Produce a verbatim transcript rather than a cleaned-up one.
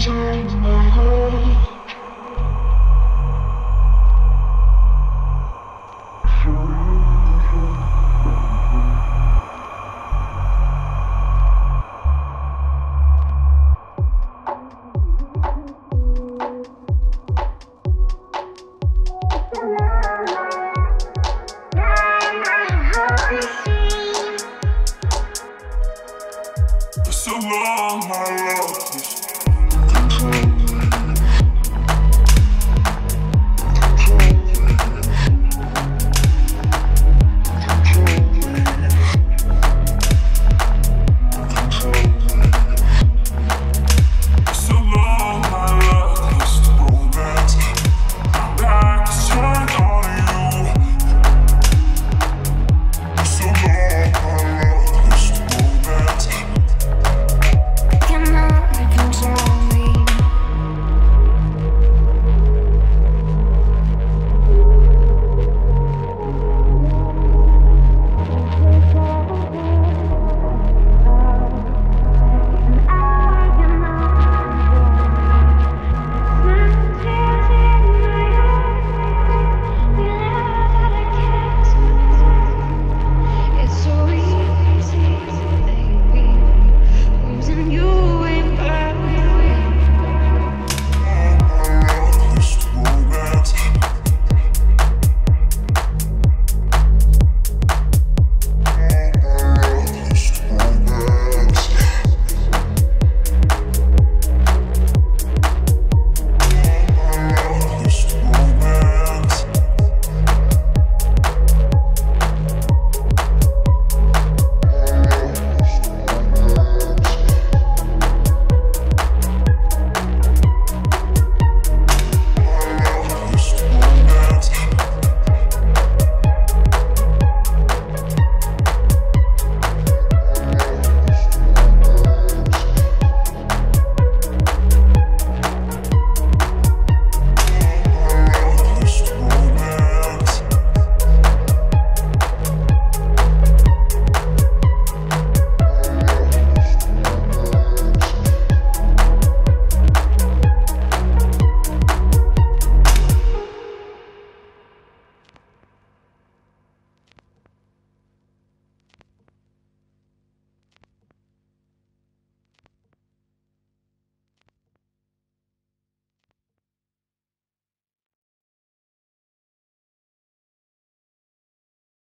sunshine in my heart. So long, my love.